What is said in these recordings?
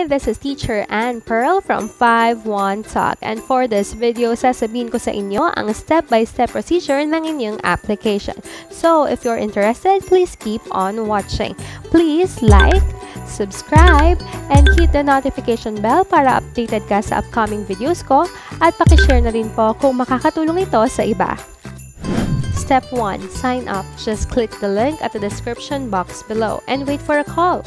Hi, this is teacher Anne Pearl from 51Talk, and for this video, sasabihin ko sa inyo ang step-by-step procedure ng inyong application. So, if you're interested, please keep on watching. Please like, subscribe, and hit the notification bell para updated ka sa upcoming videos ko, at pakishare na rin po kung makakatulong ito sa iba. Step 1. Sign up. Just click the link at the description box below and wait for a call.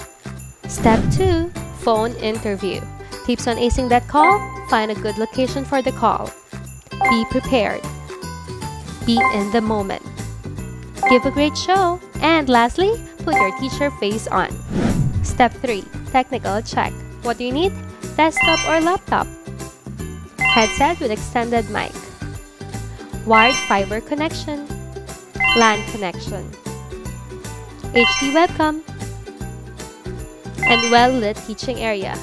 Step 2. Phone interview. Tips on acing that call: find a good location for the call. Be prepared. Be in the moment. Give a great show. And lastly, put your teacher face on. Step 3. Technical check. What do you need? Desktop or laptop? Headset with extended mic. Wired fiber connection. LAN connection. HD webcam. And well-lit teaching area.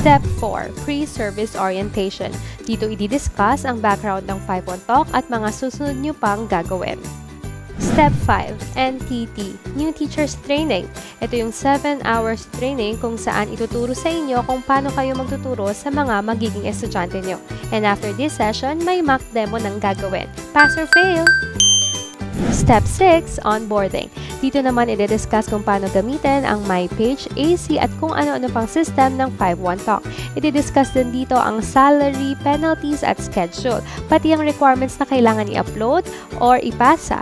Step 4. Pre-service orientation. Dito i-discuss ang background ng 51Talk at mga susunod nyo pang gagawin. Step 5. NTT. New Teachers Training. Ito yung 7 hours training kung saan ituturo sa inyo kung paano kayo magtuturo sa mga magiging estudyante nyo. And after this session, may mock demo ng gagawin. Pass or fail? Step 6. Onboarding. Dito naman i-discuss kung paano gamitin ang MyPage, AC at kung ano-ano pang system ng 51Talk. I-discuss din dito ang salary, penalties at schedule, pati ang requirements na kailangan i-upload or ipasa.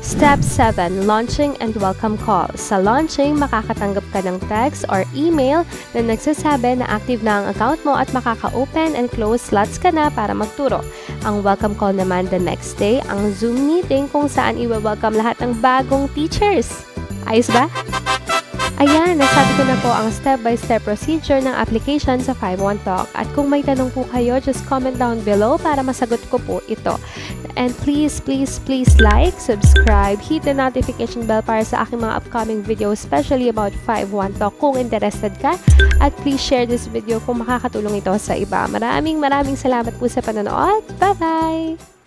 Step 7. Launching and welcome call. Sa launching, makakatanggap ka ng text or email na nagsasabi na active na ang account mo at makaka-open and close slots ka na para magturo. Ang welcome call naman the next day, ang Zoom meeting kung saan iwe-welcome lahat ng bagong teachers. Ayos ba? Ayan, nasabi ko na po ang step-by-step procedure ng application sa 51Talk. At kung may tanong po kayo, just comment down below para masagot ko po ito. And please like, subscribe, hit the notification bell para sa aking mga upcoming videos, especially about 51Talk kung interested ka. At please share this video kung makakatulong ito sa iba. Maraming salamat po sa panonood. Bye-bye!